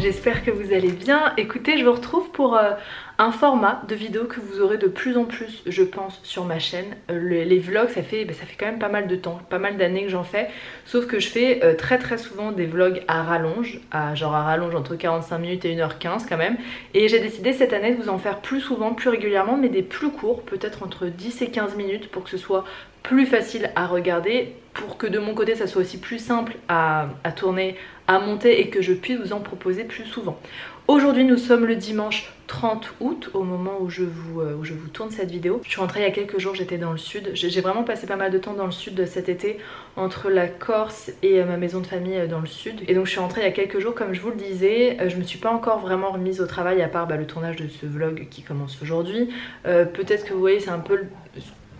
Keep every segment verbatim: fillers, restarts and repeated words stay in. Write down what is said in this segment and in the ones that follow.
j'espère que vous allez bien. Écoutez, je vous retrouve pour euh, un format de vidéo que vous aurez de plus en plus, je pense, sur ma chaîne. Euh, le, les vlogs, ça fait, bah, ça fait quand même pas mal de temps, pas mal d'années que j'en fais. Sauf que je fais euh, très très souvent des vlogs à rallonge, à, genre à rallonge entre quarante-cinq minutes et une heure quinze quand même. Et j'ai décidé cette année de vous en faire plus souvent, plus régulièrement, mais des plus courts, peut-être entre dix et quinze minutes pour que ce soit plus facile à regarder, pour que de mon côté ça soit aussi plus simple à, à tourner, à monter, et que je puisse vous en proposer plus souvent. Aujourd'hui nous sommes le dimanche trente août au moment où je vous, où je vous tourne cette vidéo. Je suis rentrée il y a quelques jours, j'étais dans le sud, j'ai vraiment passé pas mal de temps dans le sud cet été, entre la Corse et ma maison de famille dans le sud. Et donc je suis rentrée il y a quelques jours, comme je vous le disais. Je me suis pas encore vraiment remise au travail, à part bah, le tournage de ce vlog qui commence aujourd'hui. Euh, peut-être que vous voyez, c'est un peu le...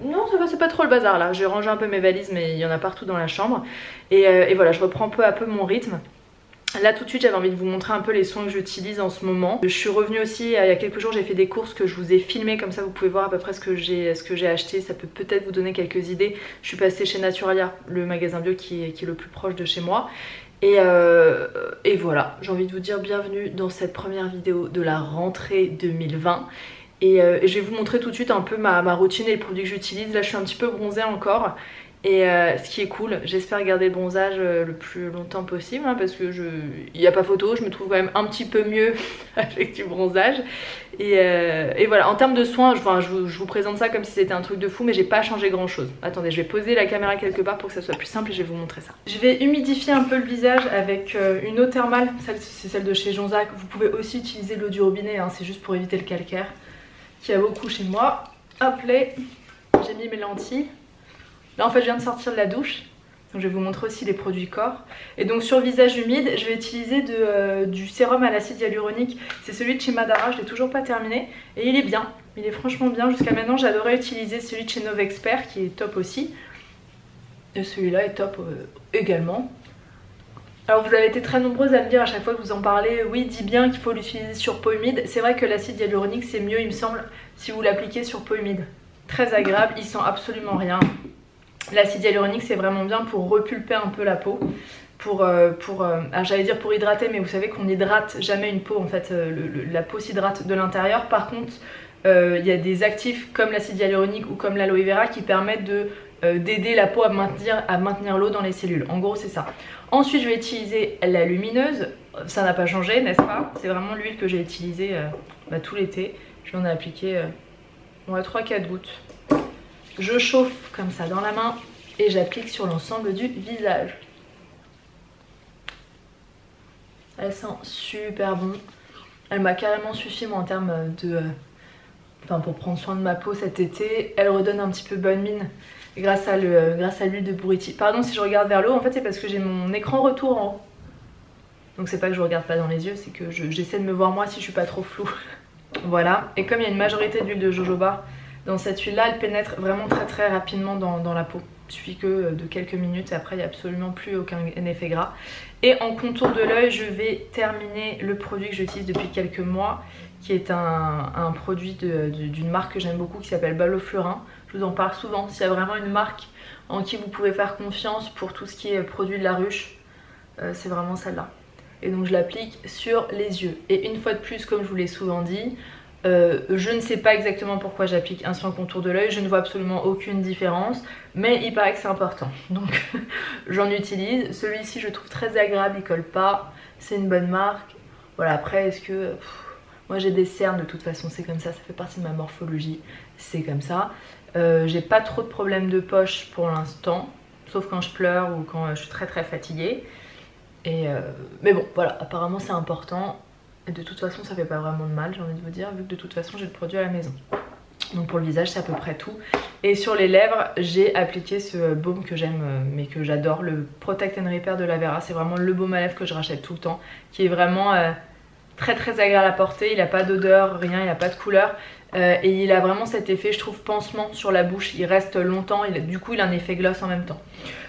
Non, c'est pas trop le bazar là, j'ai rangé un peu mes valises mais il y en a partout dans la chambre. Et, euh, et voilà, je reprends peu à peu mon rythme. Là tout de suite j'avais envie de vous montrer un peu les soins que j'utilise en ce moment. Je suis revenue aussi euh, il y a quelques jours, j'ai fait des courses que je vous ai filmées, comme ça vous pouvez voir à peu près ce que j'ai acheté, ça peut peut-être vous donner quelques idées. Je suis passée chez Naturalia, le magasin bio qui est, qui est le plus proche de chez moi. Et, euh, et voilà, j'ai envie de vous dire bienvenue dans cette première vidéo de la rentrée deux mille vingt. Et, euh, et je vais vous montrer tout de suite un peu ma, ma routine et les produits que j'utilise. Là je suis un petit peu bronzée encore, et euh, ce qui est cool, j'espère garder le bronzage euh, le plus longtemps possible, hein, parce que je, il n'y a pas photo, je me trouve quand même un petit peu mieux avec du bronzage. Et, euh, et voilà, en termes de soins, je, enfin, je, vous, je vous présente ça comme si c'était un truc de fou, mais j'ai pas changé grand chose. Attendez, je vais poser la caméra quelque part pour que ça soit plus simple et je vais vous montrer ça. Je vais humidifier un peu le visage avec euh, une eau thermale, c'est celle de chez Jonzac. Vous pouvez aussi utiliser l'eau du robinet, hein, c'est juste pour éviter le calcaire qu'il y a beaucoup chez moi. Hop là, j'ai mis mes lentilles. Là en fait je viens de sortir de la douche, donc je vais vous montrer aussi les produits corps. Et donc sur le visage humide, je vais utiliser de, euh, du sérum à l'acide hyaluronique. C'est celui de chez Madara, je l'ai toujours pas terminé. Et il est bien, il est franchement bien. Jusqu'à maintenant j'adorais utiliser celui de chez Novexpert qui est top aussi. Et celui-là est top euh, également. Alors vous avez été très nombreuses à me dire à chaque fois que vous en parlez, oui, dis bien qu'il faut l'utiliser sur peau humide. C'est vrai que l'acide hyaluronique c'est mieux il me semble si vous l'appliquez sur peau humide. Très agréable, il sent absolument rien. L'acide hyaluronique c'est vraiment bien pour repulper un peu la peau. Pour, euh, pour euh, ah, j'allais dire pour hydrater, mais vous savez qu'on n'hydrate jamais une peau en fait. Euh, le, le, la peau s'hydrate de l'intérieur. Par contre il euh, y a des actifs comme l'acide hyaluronique ou comme l'aloe vera qui permettent de... Euh, d'aider la peau à maintenir, à maintenir l'eau dans les cellules. En gros c'est ça. Ensuite je vais utiliser la lumineuse. Ça n'a pas changé, n'est-ce pas? C'est vraiment l'huile que j'ai utilisée euh, bah, tout l'été. Je lui en ai appliqué euh, ouais, trois quatre gouttes. Je chauffe comme ça dans la main et j'applique sur l'ensemble du visage. Elle sent super bon. Elle m'a carrément suffi moi en termes de... Euh, enfin pour prendre soin de ma peau cet été. Elle redonne un petit peu bonne mine grâce à l'huile euh, de buriti. Pardon si je regarde vers le haut, en fait c'est parce que j'ai mon écran retour en haut. Donc c'est pas que je regarde pas dans les yeux, c'est que j'essaie je, de me voir moi si je suis pas trop floue. Voilà, et comme il y a une majorité d'huile de jojoba dans cette huile là, elle pénètre vraiment très très rapidement dans, dans la peau. Il suffit que de quelques minutes, après il n'y a absolument plus aucun effet gras. Et en contour de l'œil, je vais terminer le produit que j'utilise depuis quelques mois, qui est un, un produit d'une marque que j'aime beaucoup qui s'appelle Baloflurin. Je vous en parle souvent, s'il y a vraiment une marque en qui vous pouvez faire confiance pour tout ce qui est produit de la ruche, euh, c'est vraiment celle-là. Et donc je l'applique sur les yeux. Et une fois de plus, comme je vous l'ai souvent dit, euh, je ne sais pas exactement pourquoi j'applique un soin contour de l'œil, je ne vois absolument aucune différence, mais il paraît que c'est important. Donc j'en utilise. Celui-ci je trouve très agréable, il colle pas, c'est une bonne marque. Voilà, après est-ce que... Pff, moi j'ai des cernes de toute façon, c'est comme ça, ça fait partie de ma morphologie, c'est comme ça. Euh, j'ai pas trop de problèmes de poche pour l'instant, sauf quand je pleure ou quand je suis très très fatiguée. Et euh... mais bon voilà, apparemment c'est important. Et de toute façon ça fait pas vraiment de mal, j'ai envie de vous dire, vu que de toute façon j'ai le produit à la maison. Donc pour le visage c'est à peu près tout. Et sur les lèvres j'ai appliqué ce baume que j'aime mais que j'adore, le Protect and Repair de Lavera. C'est vraiment le baume à lèvres que je rachète tout le temps, qui est vraiment... Euh... très très agréable à porter, il n'a pas d'odeur, rien, il n'a pas de couleur. euh, et il a vraiment cet effet, je trouve, pansement sur la bouche, il reste longtemps, il, du coup il a un effet gloss en même temps.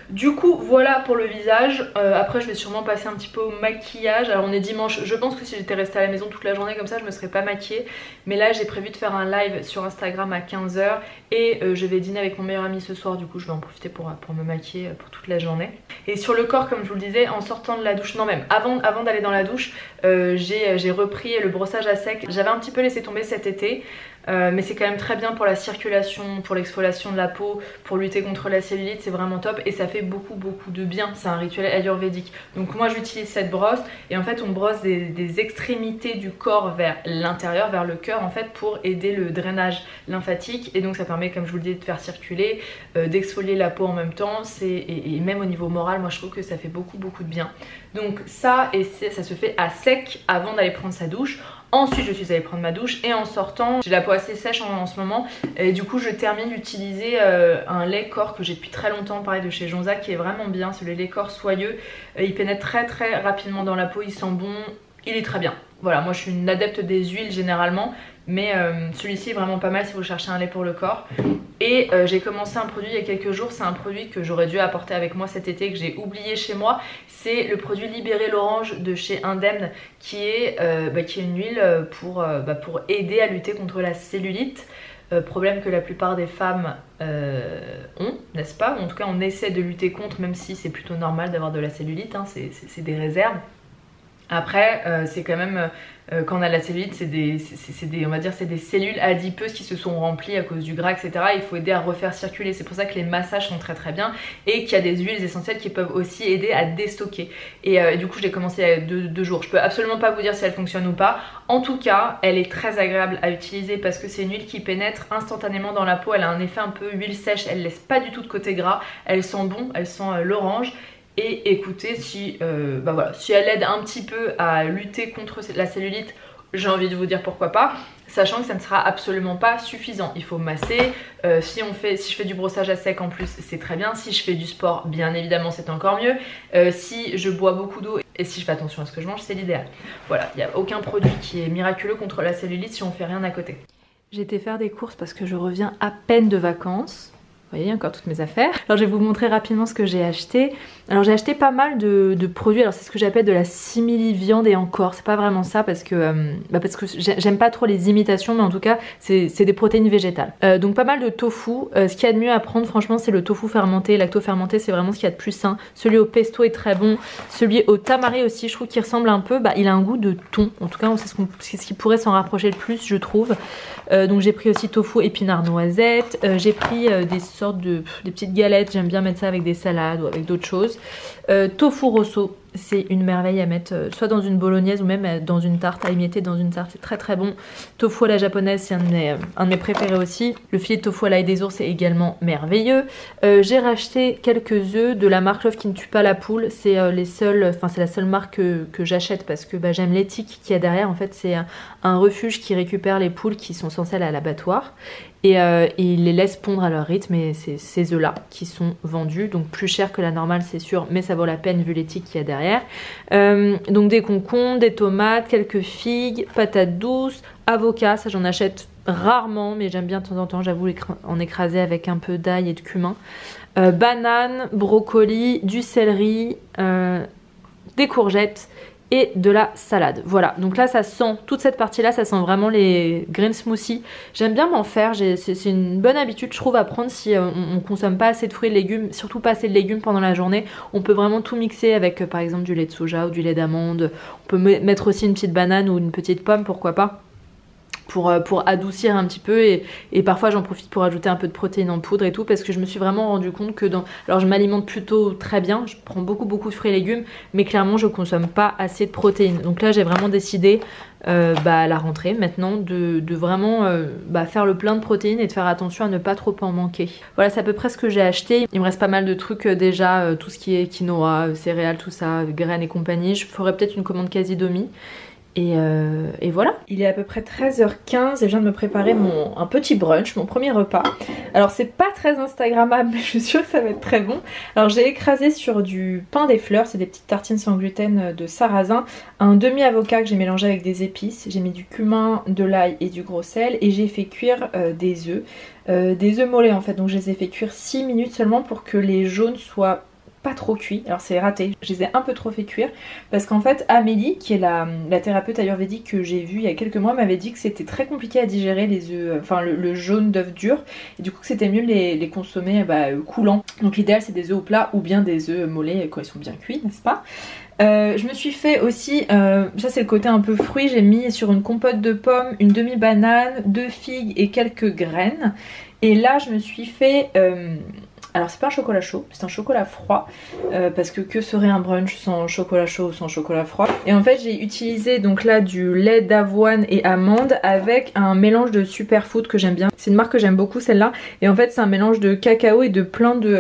Du coup voilà pour le visage, euh, après je vais sûrement passer un petit peu au maquillage. Alors on est dimanche, je pense que si j'étais restée à la maison toute la journée comme ça je me serais pas maquillée, mais là j'ai prévu de faire un live sur Instagram à quinze heures et euh, je vais dîner avec mon meilleur ami ce soir, du coup je vais en profiter pour, pour me maquiller pour toute la journée. Et sur le corps, comme je vous le disais, en sortant de la douche, non même avant, avant d'aller dans la douche, euh, j'ai repris le brossage à sec, j'avais un petit peu laissé tomber cet été. Euh, mais c'est quand même très bien pour la circulation, pour l'exfoliation de la peau, pour lutter contre la cellulite, c'est vraiment top et ça fait beaucoup beaucoup de bien, c'est un rituel ayurvédique. Donc moi j'utilise cette brosse et en fait on brosse des, des extrémités du corps vers l'intérieur, vers le cœur en fait, pour aider le drainage lymphatique, et donc ça permet, comme je vous le dis, de faire circuler, euh, d'exfolier la peau en même temps, et, et même au niveau moral moi je trouve que ça fait beaucoup beaucoup de bien. Donc ça, et ça se fait à sec avant d'aller prendre sa douche. Ensuite je suis allée prendre ma douche et en sortant, j'ai la peau assez sèche en, en ce moment et du coup je termine d'utiliser euh, un lait corps que j'ai depuis très longtemps, pareil de chez Jonzac, qui est vraiment bien, c'est le lait corps soyeux, euh, il pénètre très très rapidement dans la peau, il sent bon, il est très bien. Voilà, moi je suis une adepte des huiles généralement, mais euh, celui-ci est vraiment pas mal si vous cherchez un lait pour le corps. Et euh, j'ai commencé un produit il y a quelques jours, c'est un produit que j'aurais dû apporter avec moi cet été, que j'ai oublié chez moi. C'est le produit Libérer l'Orange de chez Indemne, qui est, euh, bah, qui est une huile pour, euh, bah, pour aider à lutter contre la cellulite. Euh, problème que la plupart des femmes euh, ont, n'est-ce pas? En tout cas on essaie de lutter contre, même si c'est plutôt normal d'avoir de la cellulite, hein, c'est des réserves. Après euh, c'est quand même, euh, quand on a de la cellulite, c'est des, des, on va dire, c'est des cellules adipeuses qui se sont remplies à cause du gras, et cetera. Il faut aider à refaire circuler, c'est pour ça que les massages sont très très bien et qu'il y a des huiles essentielles qui peuvent aussi aider à déstocker. Et euh, du coup je l'ai commencé il y a deux, deux jours, je peux absolument pas vous dire si elle fonctionne ou pas. En tout cas elle est très agréable à utiliser parce que c'est une huile qui pénètre instantanément dans la peau, elle a un effet un peu huile sèche, elle laisse pas du tout de côté gras, elle sent bon, elle sent euh, l'orange. Et écoutez, si, euh, bah voilà, si elle aide un petit peu à lutter contre la cellulite, j'ai envie de vous dire pourquoi pas, sachant que ça ne sera absolument pas suffisant. Il faut masser, euh, si, on fait, si je fais du brossage à sec en plus, c'est très bien. Si je fais du sport, bien évidemment, c'est encore mieux. Euh, si je bois beaucoup d'eau et si je fais attention à ce que je mange, c'est l'idéal. Voilà, il n'y a aucun produit qui est miraculeux contre la cellulite si on ne fait rien à côté. J'étais faire des courses parce que je reviens à peine de vacances. Vous voyez, encore toutes mes affaires. Alors je vais vous montrer rapidement ce que j'ai acheté. Alors j'ai acheté pas mal de, de produits, alors c'est ce que j'appelle de la simili-viande, et encore, c'est pas vraiment ça parce que, euh, bah parce que j'aime pas trop les imitations, mais en tout cas c'est des protéines végétales. Euh, donc pas mal de tofu, euh, ce qu'il y a de mieux à prendre franchement c'est le tofu fermenté, lacto-fermenté, c'est vraiment ce qu'il y a de plus sain. Celui au pesto est très bon, celui au tamari aussi, je trouve qu'il ressemble un peu, bah il a un goût de thon, en tout cas c'est ce, qu ce qui pourrait s'en rapprocher le plus je trouve. Euh, donc j'ai pris aussi tofu épinard noisette, euh, j'ai pris euh, des sortes de pff, des petites galettes, j'aime bien mettre ça avec des salades ou avec d'autres choses. Euh, tofu rosso, c'est une merveille à mettre euh, soit dans une bolognaise ou même dans une tarte, à émietter dans une tarte, c'est très très bon. Tofu à la japonaise, c'est un, euh, un de mes préférés aussi. Le filet de tofu à l'ail des ours, c'est également merveilleux. Euh, j'ai racheté quelques œufs de la marque Love qui ne tue pas la poule, c'est euh, les seuls, enfin c'est la seule marque que, que j'achète parce que bah, j'aime l'éthique qu'il y a derrière. En fait c'est un, un refuge qui récupère les poules qui sont censées aller à l'abattoir. Et, euh, et ils les laissent pondre à leur rythme, et c'est ces œufs là qui sont vendus, donc plus cher que la normale c'est sûr, mais ça vaut la peine vu l'éthique qu'il y a derrière. Euh, donc des concombres, des tomates, quelques figues, patates douces, avocats, ça j'en achète rarement mais j'aime bien de temps en temps, j'avoue, en écraser avec un peu d'ail et de cumin. Euh, bananes, brocolis, du céleri, euh, des courgettes et de la salade. Voilà, donc là ça sent, toute cette partie là ça sent vraiment les green smoothies, j'aime bien m'en faire, c'est une bonne habitude je trouve à prendre si on, on consomme pas assez de fruits et de légumes, surtout pas assez de légumes pendant la journée, on peut vraiment tout mixer avec par exemple du lait de soja ou du lait d'amande, on peut mettre aussi une petite banane ou une petite pomme, pourquoi pas, pour, pour adoucir un petit peu, et, et parfois j'en profite pour ajouter un peu de protéines en poudre et tout, parce que je me suis vraiment rendu compte que dans... Alors je m'alimente plutôt très bien, je prends beaucoup beaucoup de fruits et légumes, mais clairement je consomme pas assez de protéines. Donc là j'ai vraiment décidé euh, bah, à la rentrée maintenant de, de vraiment euh, bah, faire le plein de protéines et de faire attention à ne pas trop en manquer. Voilà, c'est à peu près ce que j'ai acheté, il me reste pas mal de trucs euh, déjà, euh, tout ce qui est quinoa, euh, céréales, tout ça, graines et compagnie, je ferai peut-être une commande quasi-demi. Et, euh, et voilà. Il est à peu près treize heures quinze et je viens de me préparer mon, un petit brunch, mon premier repas. Alors c'est pas très instagrammable mais je suis sûre que ça va être très bon. Alors j'ai écrasé sur du pain des fleurs, c'est des petites tartines sans gluten de sarrasin, un demi-avocat que j'ai mélangé avec des épices, j'ai mis du cumin, de l'ail et du gros sel et j'ai fait cuire euh, des œufs, euh, des œufs mollets en fait. Donc je les ai fait cuire six minutes seulement pour que les jaunes soient pas trop cuits. Alors c'est raté, je les ai un peu trop fait cuire parce qu'en fait Amélie qui est la, la thérapeute ayurvédique que j'ai vue il y a quelques mois m'avait dit que c'était très compliqué à digérer les œufs, enfin le, le jaune d'œufs durs et du coup que c'était mieux de les, les consommer bah, coulants. Donc l'idéal c'est des œufs au plat ou bien des œufs mollets quand ils sont bien cuits, n'est-ce pas? Euh, je me suis fait aussi, euh, ça c'est le côté un peu fruit, j'ai mis sur une compote de pommes, une demi-banane, deux figues et quelques graines et là je me suis fait... Euh, Alors c'est pas un chocolat chaud, c'est un chocolat froid euh, parce que que serait un brunch sans chocolat chaud ou sans chocolat froid. Et en fait j'ai utilisé donc là du lait d'avoine et amande avec un mélange de superfood que j'aime bien. C'est une marque que j'aime beaucoup celle-là et en fait c'est un mélange de cacao et de plein de...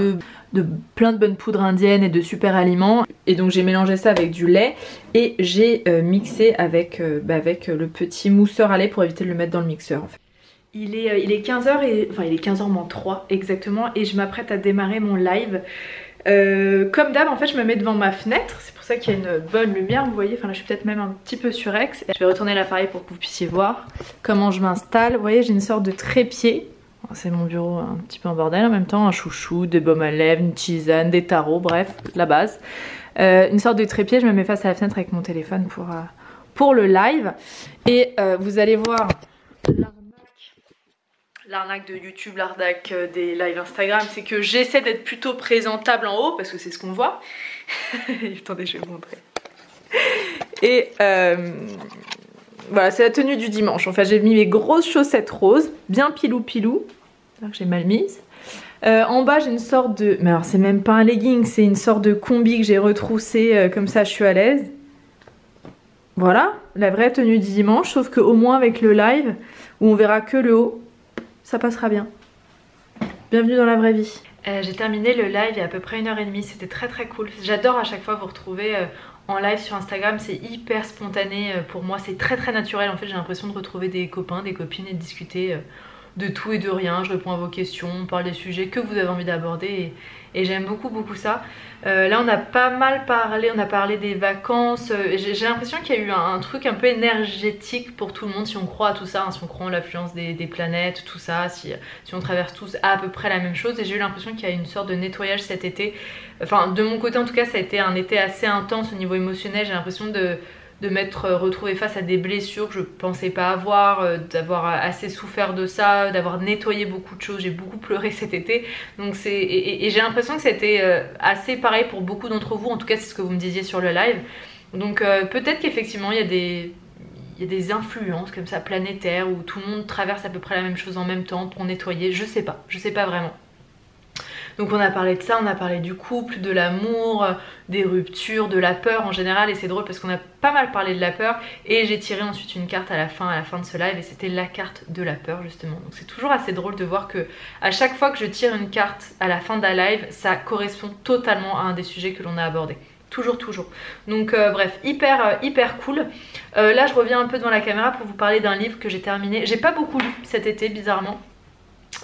de... de plein de bonnes poudres indiennes et de super aliments et donc j'ai mélangé ça avec du lait et j'ai euh, mixé avec, euh, bah, avec le petit mousseur à lait pour éviter de le mettre dans le mixeur en fait. Il est, il est quinze heures et... enfin il est quinze heures moins trois exactement et je m'apprête à démarrer mon live. Euh, comme d'hab en fait je me mets devant ma fenêtre, c'est pour ça qu'il y a une bonne lumière vous voyez, enfin là je suis peut-être même un petit peu surex. Je vais retourner l'appareil pour que vous puissiez voir comment je m'installe, vous voyez j'ai une sorte de trépied. C'est mon bureau un petit peu en bordel en même temps, un chouchou, des baumes à lèvres, une tisane, des tarots, bref, la base. Euh, une sorte de trépied, je me mets face à la fenêtre avec mon téléphone pour, euh, pour le live. Et euh, vous allez voir l'arnaque de YouTube, l'arnaque des lives Instagram, c'est que j'essaie d'être plutôt présentable en haut parce que c'est ce qu'on voit. Attendez, je vais vous montrer. Et... Euh... Voilà, c'est la tenue du dimanche. Enfin, j'ai mis mes grosses chaussettes roses, bien pilou pilou, que j'ai mal mise. Euh, en bas, j'ai une sorte de... Mais alors, c'est même pas un legging, c'est une sorte de combi que j'ai retroussé, euh, comme ça, je suis à l'aise. Voilà, la vraie tenue du dimanche, sauf qu'au moins avec le live, où on verra que le haut, ça passera bien. Bienvenue dans la vraie vie. Euh, j'ai terminé le live il y a à peu près une heure et demie, c'était très très cool. J'adore à chaque fois vous retrouver... Euh... en live sur Instagram, c'est hyper spontané pour moi, c'est très très naturel en fait, j'ai l'impression de retrouver des copains, des copines et de discuter de tout et de rien, je réponds à vos questions, on parle des sujets que vous avez envie d'aborder et, et j'aime beaucoup beaucoup ça. Euh, là on a pas mal parlé, on a parlé des vacances, j'ai l'impression qu'il y a eu un, un truc un peu énergétique pour tout le monde si on croit à tout ça, hein, si on croit en l'affluence des, des planètes, tout ça, si, si on traverse tous à, à peu près la même chose et j'ai eu l'impression qu'il y a une sorte de nettoyage cet été, enfin de mon côté en tout cas ça a été un été assez intense au niveau émotionnel, j'ai l'impression de... de m'être retrouvée face à des blessures que je pensais pas avoir, euh, d'avoir assez souffert de ça, d'avoir nettoyé beaucoup de choses, j'ai beaucoup pleuré cet été. Donc c'est et, et, et j'ai l'impression que c'était euh, assez pareil pour beaucoup d'entre vous, en tout cas c'est ce que vous me disiez sur le live. Donc euh, peut-être qu'effectivement il y a des... il y a des influences comme ça planétaires où tout le monde traverse à peu près la même chose en même temps pour nettoyer, je sais pas, je sais pas vraiment. Donc on a parlé de ça, on a parlé du couple, de l'amour, des ruptures, de la peur en général et c'est drôle parce qu'on a pas mal parlé de la peur et j'ai tiré ensuite une carte à la fin, à la fin de ce live et c'était la carte de la peur justement. Donc c'est toujours assez drôle de voir que à chaque fois que je tire une carte à la fin d'un live, ça correspond totalement à un des sujets que l'on a abordé. Toujours, toujours. Donc euh, bref, hyper, euh, hyper cool. Euh, là je reviens un peu devant la caméra pour vous parler d'un livre que j'ai terminé. J'ai pas beaucoup lu cet été bizarrement.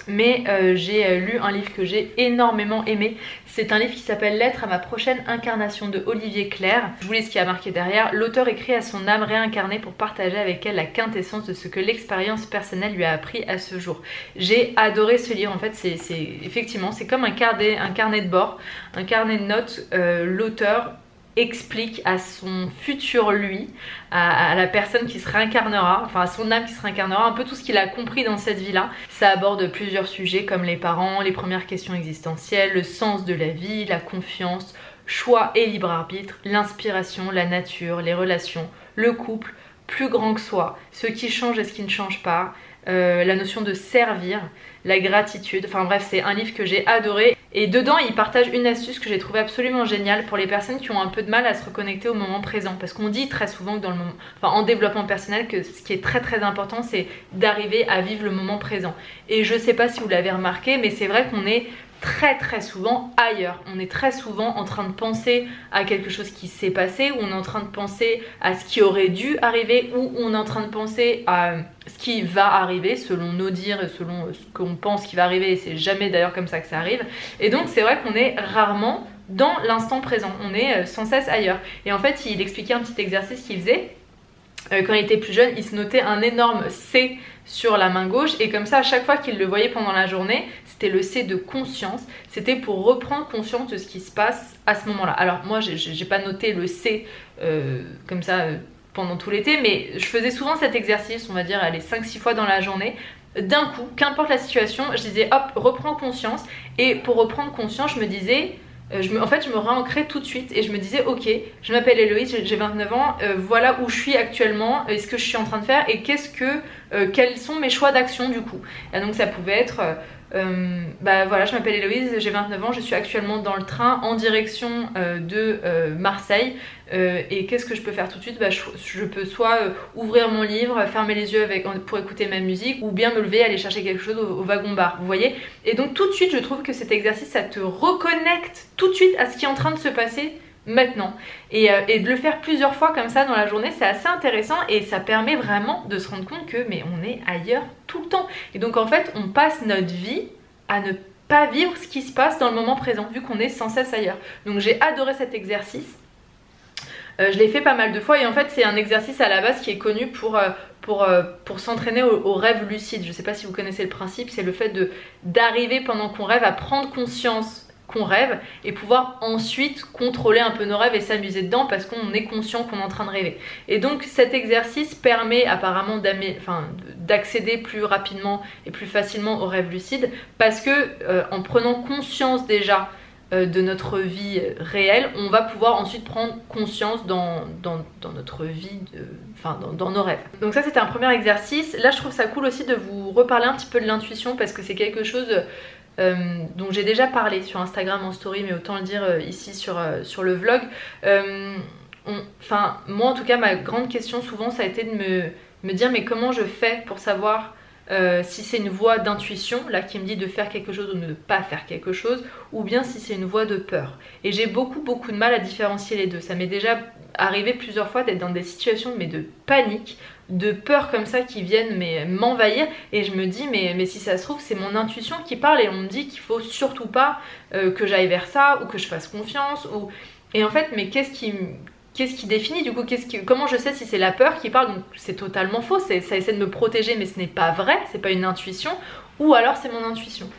Mais euh, j'ai lu un livre que j'ai énormément aimé. C'est un livre qui s'appelle Lettre à ma prochaine incarnation de Olivier Clerc. Je vous lis ce qui a marqué derrière. L'auteur écrit à son âme réincarnée pour partager avec elle la quintessence de ce que l'expérience personnelle lui a appris à ce jour. J'ai adoré ce livre. En fait, c'est effectivement, c'est comme un carnet, un carnet de bord, un carnet de notes. Euh, L'auteur explique à son futur lui, à, à la personne qui se réincarnera, enfin à son âme qui se réincarnera, un peu tout ce qu'il a compris dans cette vie-là. Ça aborde plusieurs sujets comme les parents, les premières questions existentielles, le sens de la vie, la confiance, choix et libre arbitre, l'inspiration, la nature, les relations, le couple, plus grand que soi, ce qui change et ce qui ne change pas, euh, la notion de servir, la gratitude, enfin bref c'est un livre que j'ai adoré. Et dedans, il partage une astuce que j'ai trouvée absolument géniale pour les personnes qui ont un peu de mal à se reconnecter au moment présent. Parce qu'on dit très souvent que dans le moment, enfin, en développement personnel, que ce qui est très très important, c'est d'arriver à vivre le moment présent. Et je sais pas si vous l'avez remarqué, mais c'est vrai qu'on est très très souvent ailleurs. On est très souvent en train de penser à quelque chose qui s'est passé, ou on est en train de penser à ce qui aurait dû arriver, ou on est en train de penser à ce qui va arriver selon nos dires et selon ce qu'on pense qui va arriver, et c'est jamais d'ailleurs comme ça que ça arrive. Et donc c'est vrai qu'on est rarement dans l'instant présent, on est sans cesse ailleurs. Et en fait, il expliquait un petit exercice qu'il faisait. Quand il était plus jeune, il se notait un énorme C sur la main gauche, et comme ça, à chaque fois qu'il le voyait pendant la journée, c'était le C de conscience, c'était pour reprendre conscience de ce qui se passe à ce moment là. Alors moi, j'ai pas noté le C euh, comme ça euh, pendant tout l'été, mais je faisais souvent cet exercice, on va dire allez cinq six fois dans la journée. D'un coup, qu'importe la situation, je disais hop, reprends conscience, et pour reprendre conscience, je me disais Je me, en fait je me réancrais tout de suite et je me disais ok, je m'appelle Héloïse, j'ai vingt-neuf ans, euh, voilà où je suis actuellement, est-ce que je suis en train de faire et qu'est-ce que, euh, quels sont mes choix d'action du coup. Et donc ça pouvait être euh, bah voilà, je m'appelle Héloïse, j'ai vingt-neuf ans, je suis actuellement dans le train en direction euh, de euh, Marseille, euh, et qu'est-ce que je peux faire tout de suite. Bah, je, je peux soit euh, ouvrir mon livre, fermer les yeux avec, pour écouter ma musique, ou bien me lever, aller chercher quelque chose au, au wagon-bar, vous voyez. Et donc tout de suite, je trouve que cet exercice, ça te reconnecte tout de suite à ce qui est en train de se passer maintenant, et, euh, et de le faire plusieurs fois comme ça dans la journée, c'est assez intéressant, et ça permet vraiment de se rendre compte que mais on est ailleurs tout le temps, et donc en fait on passe notre vie à ne pas vivre ce qui se passe dans le moment présent vu qu'on est sans cesse ailleurs. Donc j'ai adoré cet exercice, euh, je l'ai fait pas mal de fois, et en fait c'est un exercice à la base qui est connu pour euh, pour, euh, pour s'entraîner au, au rêve lucide. Je sais pas si vous connaissez le principe, c'est le fait de d'arriver pendant qu'on rêve à prendre conscience qu'on rêve et pouvoir ensuite contrôler un peu nos rêves et s'amuser dedans parce qu'on est conscient qu'on est en train de rêver. Et donc cet exercice permet apparemment d'accéder plus rapidement et plus facilement au rêve lucide parce que euh, en prenant conscience déjà euh, de notre vie réelle, on va pouvoir ensuite prendre conscience dans, dans, dans notre vie, de, enfin dans, dans nos rêves. Donc ça c'était un premier exercice. Là je trouve ça cool aussi de vous reparler un petit peu de l'intuition parce que c'est quelque chose Euh, dont j'ai déjà parlé sur Instagram en story, mais autant le dire euh, ici sur, euh, sur le vlog. Euh, on, enfin, moi en tout cas, ma grande question souvent, ça a été de me, me dire mais comment je fais pour savoir euh, si c'est une voix d'intuition là qui me dit de faire quelque chose ou de ne pas faire quelque chose, ou bien si c'est une voix de peur. Et j'ai beaucoup beaucoup de mal à différencier les deux. Ça m'est déjà arrivé plusieurs fois d'être dans des situations mais de panique, de peur comme ça qui viennent m'envahir, et je me dis mais, mais si ça se trouve c'est mon intuition qui parle et on me dit qu'il faut surtout pas euh, que j'aille vers ça ou que je fasse confiance ou... Et en fait mais qu'est-ce qui, qu'est-ce qui définit du coup, qu'est-ce qui... comment je sais si c'est la peur qui parle? Donc c'est totalement faux, ça essaie de me protéger mais ce n'est pas vrai, c'est pas une intuition, ou alors c'est mon intuition.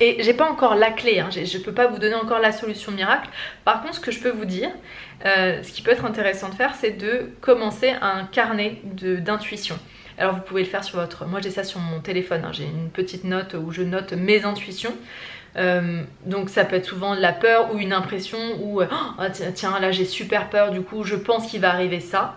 Et j'ai pas encore la clé, hein. Je peux pas vous donner encore la solution miracle. Par contre, ce que je peux vous dire, euh, ce qui peut être intéressant de faire, c'est de commencer un carnet d'intuition. Alors vous pouvez le faire sur votre... Moi j'ai ça sur mon téléphone, hein. J'ai une petite note où je note mes intuitions. Euh, donc ça peut être souvent la peur ou une impression ou... Oh, tiens, là j'ai super peur, du coup je pense qu'il va arriver ça.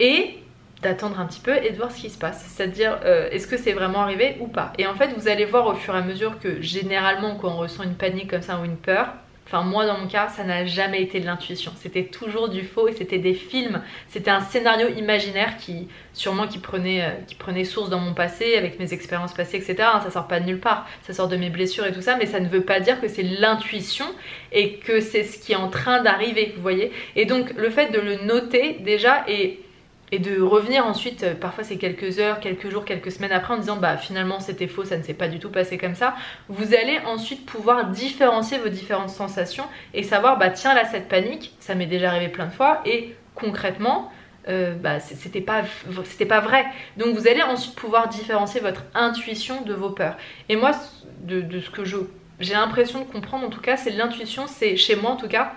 Et... d'attendre un petit peu et de voir ce qui se passe, c'est-à-dire euh, est-ce que c'est vraiment arrivé ou pas. Et en fait vous allez voir au fur et à mesure que généralement quand on ressent une panique comme ça ou une peur, enfin moi dans mon cas ça n'a jamais été de l'intuition, c'était toujours du faux et c'était des films, c'était un scénario imaginaire qui sûrement qui prenait, euh, qui prenait source dans mon passé avec mes expériences passées etc, hein, ça sort pas de nulle part, ça sort de mes blessures et tout ça, mais ça ne veut pas dire que c'est l'intuition et que c'est ce qui est en train d'arriver, vous voyez. Et donc le fait de le noter déjà et Et de revenir ensuite, parfois c'est quelques heures, quelques jours, quelques semaines après en disant bah finalement c'était faux, ça ne s'est pas du tout passé comme ça. Vous allez ensuite pouvoir différencier vos différentes sensations et savoir bah tiens là cette panique, ça m'est déjà arrivé plein de fois et concrètement euh, bah c'était pas, c'était pas vrai. Donc vous allez ensuite pouvoir différencier votre intuition de vos peurs. Et moi de, de ce que je, j'ai l'impression de comprendre en tout cas, c'est l'intuition, c'est chez moi en tout cas.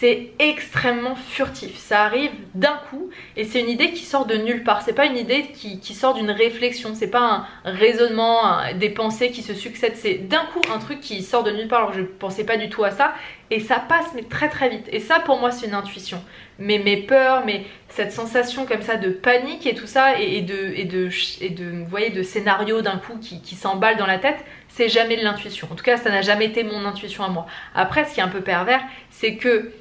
C'est extrêmement furtif, ça arrive d'un coup et c'est une idée qui sort de nulle part, c'est pas une idée qui, qui sort d'une réflexion, c'est pas un raisonnement, un, des pensées qui se succèdent, c'est d'un coup un truc qui sort de nulle part alors que je pensais pas du tout à ça et ça passe mais très très vite, et ça pour moi c'est une intuition. Mais mes peurs, mais cette sensation comme ça de panique et tout ça et, et, de, et, de, et de, vous voyez, de scénario d'un coup qui, qui s'emballe dans la tête, c'est jamais de l'intuition. En tout cas, ça n'a jamais été mon intuition à moi. Après, ce qui est un peu pervers, c'est que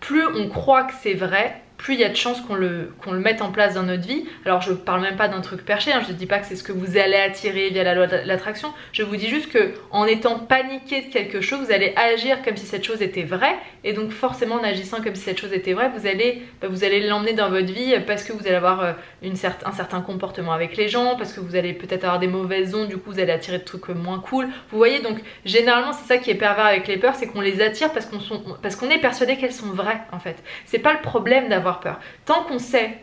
plus on croit que c'est vrai, plus il y a de chances qu'on le, qu'on le mette en place dans notre vie. Alors je parle même pas d'un truc perché, hein, je ne dis pas que c'est ce que vous allez attirer via la loi de l'attraction, je vous dis juste que en étant paniqué de quelque chose, vous allez agir comme si cette chose était vraie, et donc forcément en agissant comme si cette chose était vraie, vous allez, bah, vous allez l'emmener dans votre vie parce que vous allez avoir une cer- un certain comportement avec les gens, parce que vous allez peut-être avoir des mauvaises ondes, du coup vous allez attirer des trucs moins cool. Vous voyez, donc généralement c'est ça qui est pervers avec les peurs, c'est qu'on les attire parce qu'on sont, parce qu'on est persuadé qu'elles sont vraies en fait. C'est pas le problème d'avoir peur. Tant qu'on sait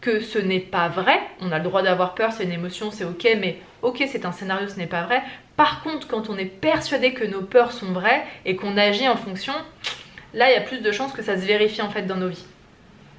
que ce n'est pas vrai, on a le droit d'avoir peur, c'est une émotion, c'est ok, mais ok, c'est un scénario, ce n'est pas vrai. Par contre, quand on est persuadé que nos peurs sont vraies et qu'on agit en fonction, là il y a plus de chances que ça se vérifie en fait dans nos vies.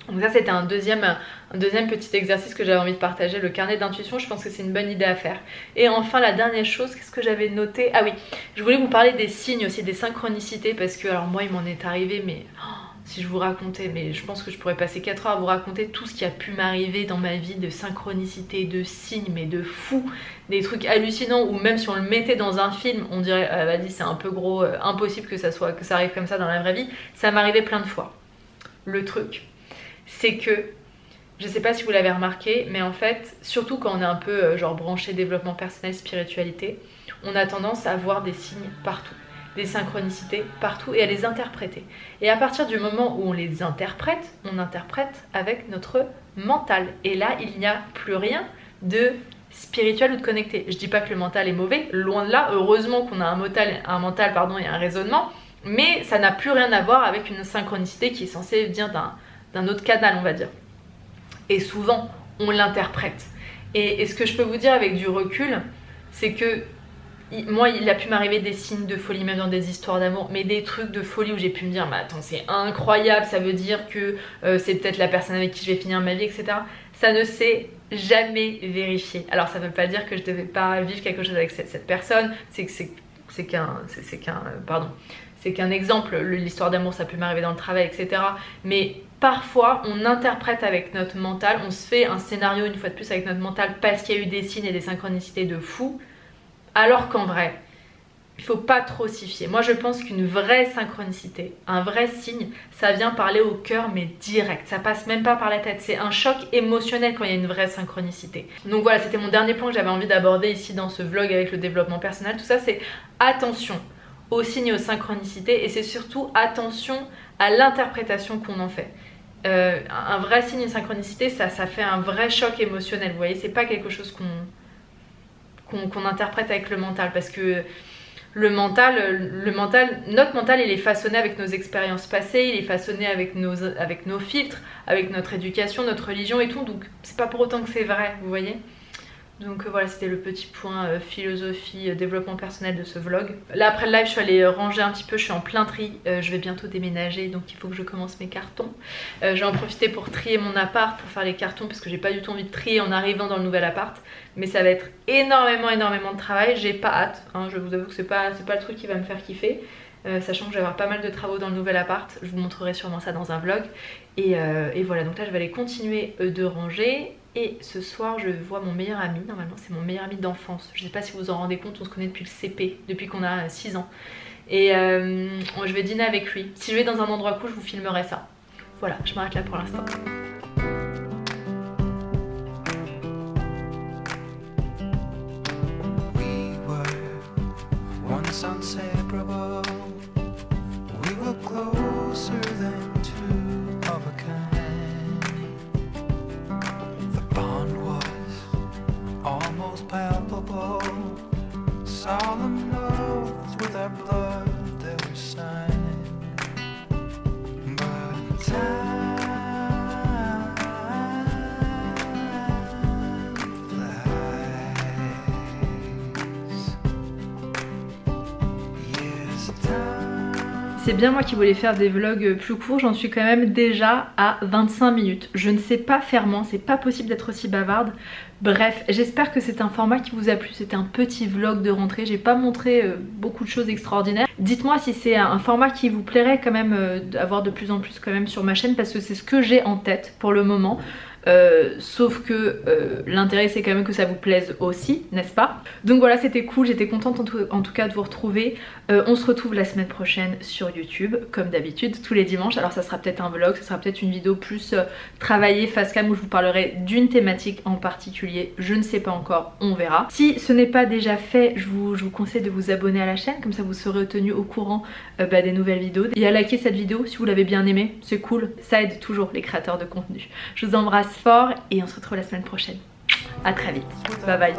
Donc ça c'était un deuxième, un deuxième petit exercice que j'avais envie de partager, le carnet d'intuition, je pense que c'est une bonne idée à faire. Et enfin la dernière chose, qu'est-ce que j'avais noté? Ah oui, je voulais vous parler des signes aussi, des synchronicités, parce que alors moi il m'en est arrivé, mais... Oh, si je vous racontais, mais je pense que je pourrais passer quatre heures à vous raconter tout ce qui a pu m'arriver dans ma vie de synchronicité, de signes, mais de fou, des trucs hallucinants où même si on le mettait dans un film, on dirait ah, vas-y c'est un peu gros, euh, impossible que ça soit, que ça arrive comme ça dans la vraie vie. Ça m'arrivait plein de fois. Le truc, c'est que je sais pas si vous l'avez remarqué, mais en fait, surtout quand on est un peu euh, genre branché développement personnel, spiritualité, on a tendance à voir des signes partout, des synchronicités partout, et à les interpréter. Et à partir du moment où on les interprète, on interprète avec notre mental. Et là, il n'y a plus rien de spirituel ou de connecté. Je dis pas que le mental est mauvais, loin de là, heureusement qu'on a un mental, un mental pardon, et un raisonnement, mais ça n'a plus rien à voir avec une synchronicité qui est censée venir d'un d'un autre canal, on va dire. Et souvent, on l'interprète. Et, et ce que je peux vous dire avec du recul, c'est que moi, il a pu m'arriver des signes de folie, même dans des histoires d'amour, mais des trucs de folie où j'ai pu me dire, mais attends, c'est incroyable, ça veut dire que euh, c'est peut-être la personne avec qui je vais finir ma vie, et cetera. Ça ne s'est jamais vérifié. Alors, ça ne veut pas dire que je ne devais pas vivre quelque chose avec cette, cette personne, c'est que c'est, c'est qu'un, c'est, c'est qu'un, euh, pardon, c'est qu'un exemple. L'histoire d'amour, ça peut m'arriver dans le travail, et cetera. Mais parfois, on interprète avec notre mental, on se fait un scénario une fois de plus avec notre mental parce qu'il y a eu des signes et des synchronicités de fou. Alors qu'en vrai, il faut pas trop s'y fier. Moi, je pense qu'une vraie synchronicité, un vrai signe, ça vient parler au cœur, mais direct. Ça passe même pas par la tête. C'est un choc émotionnel quand il y a une vraie synchronicité. Donc voilà, c'était mon dernier point que j'avais envie d'aborder ici dans ce vlog avec le développement personnel. Tout ça, c'est attention aux signes, aux synchronicités, et c'est surtout attention à l'interprétation qu'on en fait. Euh, un vrai signe, une synchronicité, ça, ça fait un vrai choc émotionnel. Vous voyez, c'est pas quelque chose qu'on... Qu'on, qu'on interprète avec le mental, parce que le mental, le mental, notre mental, il est façonné avec nos expériences passées, il est façonné avec nos, avec nos filtres, avec notre éducation, notre religion et tout, donc c'est pas pour autant que c'est vrai, vous voyez. Donc euh, voilà, c'était le petit point euh, philosophie, euh, développement personnel de ce vlog. Là après le live, je suis allée ranger un petit peu, je suis en plein tri, euh, je vais bientôt déménager, donc il faut que je commence mes cartons. Euh, je vais en profiter pour trier mon appart, pour faire les cartons, parce que j'ai pas du tout envie de trier en arrivant dans le nouvel appart, mais ça va être énormément énormément de travail, j'ai pas hâte, hein, je vous avoue que c'est pas, c'est pas le truc qui va me faire kiffer. Euh, sachant que je vais avoir pas mal de travaux dans le nouvel appart, je vous montrerai sûrement ça dans un vlog. Et, euh, et voilà, donc là je vais aller continuer de ranger. Et ce soir je vois mon meilleur ami, normalement c'est mon meilleur ami d'enfance, je sais pas si vous vous en rendez compte, on se connaît depuis le C P, depuis qu'on a six ans. Et euh, je vais dîner avec lui, si je vais dans un endroit cool je vous filmerai ça. Voilà, je m'arrête là pour l'instant. C'est bien moi qui voulais faire des vlogs plus courts, j'en suis quand même déjà à vingt-cinq minutes. Je ne sais pas faire moins, c'est pas possible d'être aussi bavarde. Bref, j'espère que c'est un format qui vous a plu, c'était un petit vlog de rentrée, j'ai pas montré beaucoup de choses extraordinaires. Dites-moi si c'est un format qui vous plairait quand même euh, d'avoir de plus en plus quand même sur ma chaîne, parce que c'est ce que j'ai en tête pour le moment. Euh, sauf que euh, l'intérêt c'est quand même que ça vous plaise aussi, n'est-ce pas? Donc voilà, c'était cool, j'étais contente en tout, en tout cas de vous retrouver. euh, on se retrouve la semaine prochaine sur YouTube comme d'habitude, tous les dimanches. Alors ça sera peut-être un vlog, ça sera peut-être une vidéo plus euh, travaillée face cam où je vous parlerai d'une thématique en particulier, je ne sais pas encore, on verra. Si ce n'est pas déjà fait, je vous, je vous conseille de vous abonner à la chaîne, comme ça vous serez tenu au courant euh, bah, des nouvelles vidéos, et à liker cette vidéo si vous l'avez bien aimée, c'est cool, ça aide toujours les créateurs de contenu. Je vous embrasse fort et on se retrouve la semaine prochaine. À très vite, bye bye.